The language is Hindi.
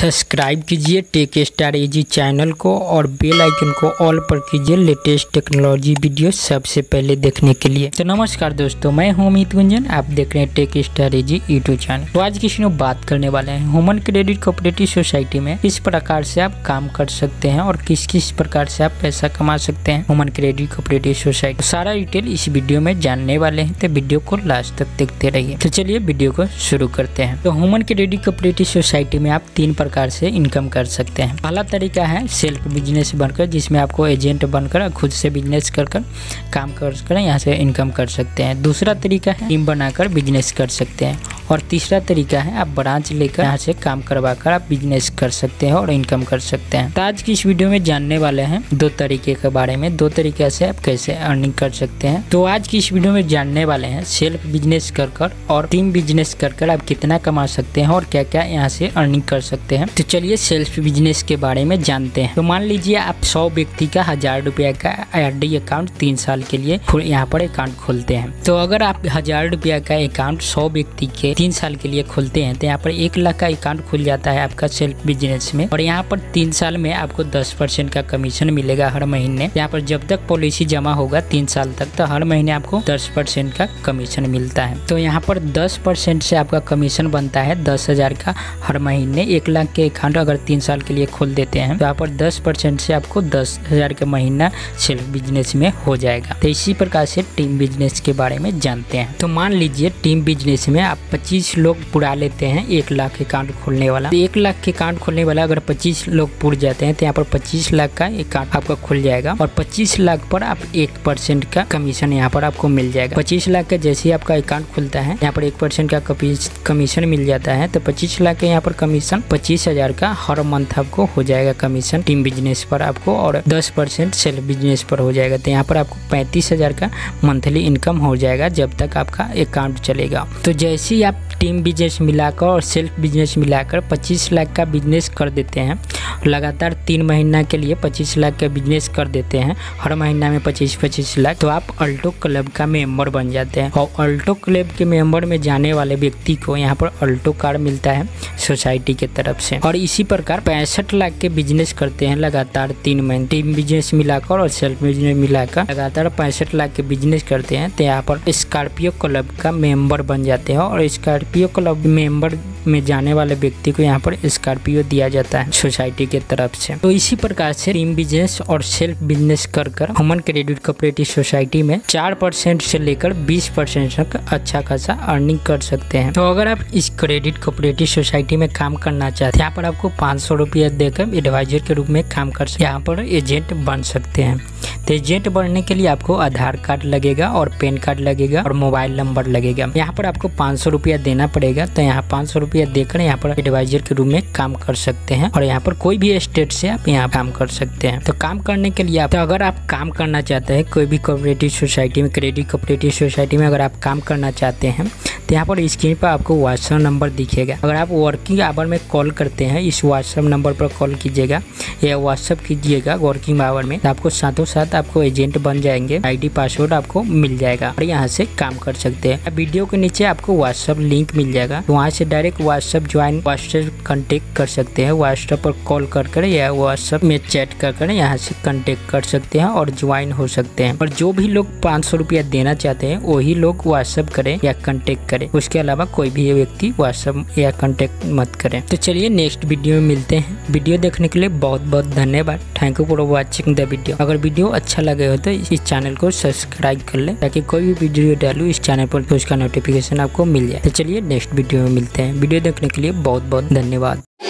सब्सक्राइब कीजिए टेक स्टार एजी चैनल को और बेल आइकन को ऑल पर कीजिए लेटेस्ट टेक्नोलॉजी वीडियो सबसे पहले देखने के लिए। तो नमस्कार दोस्तों, मैं हूं अमित गुंजन, आप देख रहे हैं tech star AG YouTube channel. तो आज किसी में बात करने वाले हैं ह्यूमन क्रेडिट कोऑपरेटिव सोसाइटी में किस प्रकार से आप काम कर सकते हैं और किस किस प्रकार से आप पैसा कमा सकते हैं ह्यूमन क्रेडिट कोऑपरेटिव सोसाइटी। सारा डिटेल इस वीडियो में जानने वाले हैं, तो वीडियो को लास्ट तक देखते रहिए। तो चलिए वीडियो को शुरू करते हैं। तो ह्यूमन क्रेडिट कोऑपरेटिव सोसाइटी में आप 3 प्रकार से इनकम कर सकते हैं। पहला तरीका है सेल्फ बिजनेस बनकर, जिसमें आपको एजेंट बनकर खुद से बिजनेस कर काम कर यहाँ से इनकम कर सकते हैं। दूसरा तरीका है टीम बनाकर बिजनेस कर सकते हैं। और तीसरा तरीका है आप ब्रांच लेकर यहाँ से काम करवाकर आप बिजनेस कर सकते हैं और इनकम कर सकते हैं। तो आज की इस वीडियो में जानने वाले हैं 2 तरीके के बारे में, 2 तरीके से आप कैसे अर्निंग कर सकते हैं। तो आज की इस वीडियो में जानने वाले हैं सेल्फ बिजनेस कर और टीम बिजनेस कर आप कितना कमा सकते हैं और क्या क्या यहाँ से अर्निंग कर सकते हैं। तो चलिए सेल्फ बिजनेस के बारे में जानते हैं। तो मान लीजिए आप 100 व्यक्ति का 1000 रुपया का आरडी अकाउंट 3 साल के लिए यहाँ पर अकाउंट खोलते हैं। तो अगर आप 1000 रुपया का अकाउंट 100 व्यक्ति के 3 साल के लिए खोलते हैं तो यहाँ पर 1 लाख का अकाउंट खुल जाता है आपका सेल्फ बिजनेस में। और यहाँ पर 3 साल में आपको 10% का कमीशन मिलेगा हर महीने। यहाँ पर जब तक पॉलिसी जमा होगा 3 साल तक, तो हर महीने आपको 10% का कमीशन मिलता है। तो यहाँ पर 10% से आपका कमीशन बनता है 10,000 का हर महीने। 1 लाख के अकाउंट अगर 3 साल के लिए खोल देते हैं तो यहाँ पर 10% से आपको 10,000 का महीना सेल्फ बिजनेस में हो जाएगा। तो इसी प्रकार से टीम बिजनेस के बारे में जानते हैं। तो मान लीजिए टीम बिजनेस में आप 25 लोग पुरा लेते हैं 1 लाख अकाउंट खोलने वाला। तो 1 लाख के अकाउंट खोलने वाला अगर 25 लोग पुर जाते हैं तो यहाँ पर 25 लाख का अकाउंट आपका खुल जाएगा। और 25 लाख पर आप 1% का कमीशन यहाँ पर आपको मिल जाएगा। 25 लाख का जैसे ही आपका अकाउंट खुलता है यहाँ पर 1% का कमीशन मिल जाता है। तो 25 लाख के यहाँ पर कमीशन 25,000 का हर मंथ आपको हो जाएगा कमीशन टीम बिजनेस पर आपको, और 10% सेल्फ बिजनेस पर हो जाएगा। तो यहाँ पर आपको 35,000 का मंथली इनकम हो जाएगा जब तक आपका अकाउंट चलेगा। तो जैसे ही आप टीम बिजनेस मिलाकर और सेल्फ बिजनेस मिलाकर 25 लाख का बिजनेस कर देते हैं लगातार 3 महीना के लिए 25 लाख का बिजनेस कर देते हैं हर महीना में 25-25 लाख, तो आप अल्टो क्लब का मेंबर बन जाते हैं। और अल्टो क्लब के मेंबर में जाने वाले व्यक्ति को यहाँ पर अल्टो कार मिलता है सोसाइटी के तरफ से। और इसी प्रकार 65 लाख के बिजनेस करते हैं लगातार 3 महीने, टीम बिजनेस मिलाकर और सेल्फ बिजनेस मिलाकर लगातार 65 लाख के बिजनेस करते हैं तो यहाँ पर स्कॉर्पियो क्लब का मेंबर बन जाते हैं। और स्कॉर्पियो क्लब मेंबर में जाने वाले व्यक्ति को यहाँ पर स्कॉर्पियो दिया जाता है सोसाइटी के तरफ से। तो इसी प्रकार से टीम बिजनेस और सेल्फ बिजनेस कर ह्यूमन क्रेडिट कोऑपरेटिव सोसाइटी में 4% से लेकर 20% तक अच्छा खासा अर्निंग कर सकते हैं। तो अगर आप इस क्रेडिट कोऑपरेटिव सोसाइटी में काम करना चाहते हैं यहाँ पर आपको 500 रुपया देकर एडवाइजर के रूप में काम कर सकते हैं। यहाँ पर एजेंट बन सकते हैं। तो एजेंट बनने के लिए आपको आधार कार्ड लगेगा और पैन कार्ड लगेगा और मोबाइल नंबर लगेगा। यहाँ पर आपको 500 रुपया देना पड़ेगा। तो यहाँ 500 रुपया देकर यहाँ पर एडवाइजर के रूप में काम कर सकते हैं। और यहाँ पर कोई भी स्टेट से आप यहाँ काम कर सकते हैं। तो काम करने के लिए आप, तो अगर आप काम करना चाहते हैं कोई भी कोऑपरेटिव सोसाइटी में, क्रेडिट कोऑपरेटिव सोसाइटी में अगर आप काम करना चाहते हैं तो यहाँ पर स्क्रीन पर आपको व्हाट्सएप नंबर दिखेगा। अगर आप वर्किंग आवर में कॉल करते हैं इस व्हाट्सएप नंबर पर कॉल कीजिएगा या व्हाट्सएप कीजिएगा वर्किंग आवर में, तो आपको साथों साथ आपको एजेंट बन जाएंगे, आईडी पासवर्ड आपको मिल जाएगा और यहाँ से काम कर सकते हैं। वीडियो के नीचे आपको व्हाट्सएप लिंक मिल जाएगा, तो वहाँ से direct WhatsApp join WhatsApp contact कर सकते हैं। व्हाट्सएप पर कॉल कर या व्हाट्सएप में चैट कर यहाँ से कॉन्टेक्ट कर सकते हैं और ज्वाइन हो सकते हैं। और जो भी लोग 500 रुपया देना चाहते हैं वही लोग व्हाट्सएप करें या कॉन्टेक्ट करें, उसके अलावा कोई भी व्यक्ति व्हाट्सएप या कॉन्टेक्ट मत करें। तो चलिए नेक्स्ट वीडियो में मिलते हैं। वीडियो देखने के लिए बहुत बहुत धन्यवाद। Thank you for watching the video. अगर वीडियो अच्छा लगे हो तो इस चैनल को सब्सक्राइब कर लें ताकि कोई भी वीडियो डालू इस चैनल पर तो उसका नोटिफिकेशन आपको मिल जाए। तो चलिए नेक्स्ट वीडियो में मिलते हैं। वीडियो देखने के लिए बहुत बहुत धन्यवाद।